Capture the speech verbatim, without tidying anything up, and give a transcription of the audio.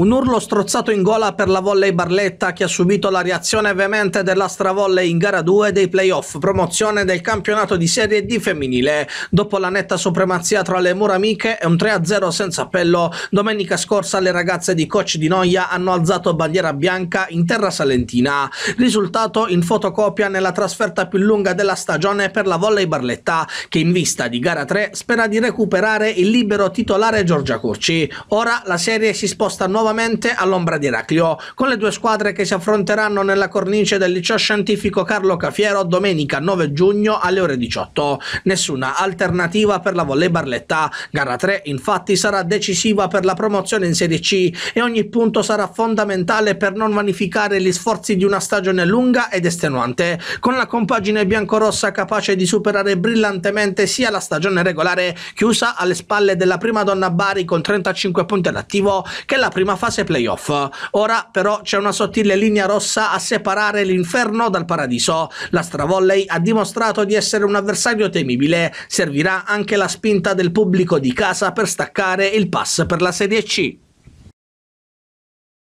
Un urlo strozzato in gola per la Volley Barletta, che ha subito la reazione veemente della Stravolley in gara due dei playoff promozione del campionato di Serie D femminile, dopo la netta supremazia tra le mura amiche e un tre a zero senza appello. Domenica scorsa le ragazze di coach Di Noia hanno alzato bandiera bianca in terra salentina, risultato in fotocopia nella trasferta più lunga della stagione per la Volley Barletta, che in vista di gara tre spera di recuperare il libero titolare Giorgia Curci. Ora la serie si sposta nuovamente all'ombra di Eraclio, con le due squadre che si affronteranno nella cornice del liceo scientifico Carlo Cafiero domenica nove giugno alle ore diciotto. Nessuna alternativa per la Volley Barletta. Gara tre infatti sarà decisiva per la promozione in Serie C e ogni punto sarà fondamentale per non vanificare gli sforzi di una stagione lunga ed estenuante, con la compagine biancorossa capace di superare brillantemente sia la stagione regolare, chiusa alle spalle della prima donna Bari con trentacinque punti all'attivo, che la prima fase playoff. Ora però c'è una sottile linea rossa a separare l'inferno dal paradiso. La Stravolley ha dimostrato di essere un avversario temibile. Servirà anche la spinta del pubblico di casa per staccare il pass per la Serie C.